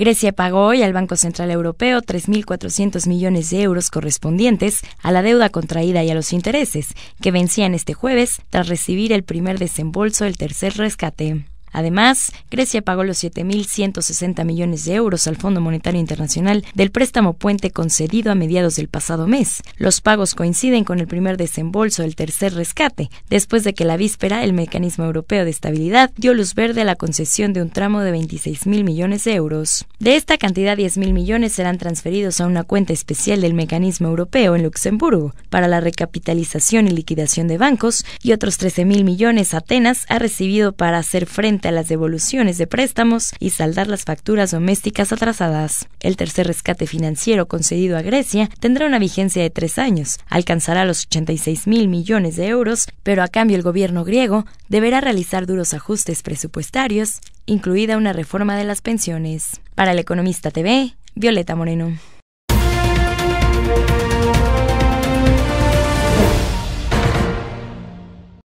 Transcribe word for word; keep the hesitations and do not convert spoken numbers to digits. Grecia pagó hoy al Banco Central Europeo tres mil cuatrocientos millones de euros correspondientes a la deuda contraída y a los intereses, que vencían este jueves tras recibir el primer desembolso del tercer rescate. Además, Grecia pagó los siete mil ciento sesenta millones de euros al Fondo Monetario Internacional del préstamo puente concedido a mediados del pasado mes. Los pagos coinciden con el primer desembolso del tercer rescate, después de que la víspera el Mecanismo Europeo de Estabilidad dio luz verde a la concesión de un tramo de veintiséis mil millones de euros. De esta cantidad, diez mil millones serán transferidos a una cuenta especial del Mecanismo Europeo en Luxemburgo para la recapitalización y liquidación de bancos, y otros trece mil millones Atenas ha recibido para hacer frente a las devoluciones de préstamos y saldar las facturas domésticas atrasadas. El tercer rescate financiero concedido a Grecia tendrá una vigencia de tres años, alcanzará los ochenta y seis mil millones de euros, pero a cambio el gobierno griego deberá realizar duros ajustes presupuestarios, incluida una reforma de las pensiones. Para El Economista T V, Violeta Moreno.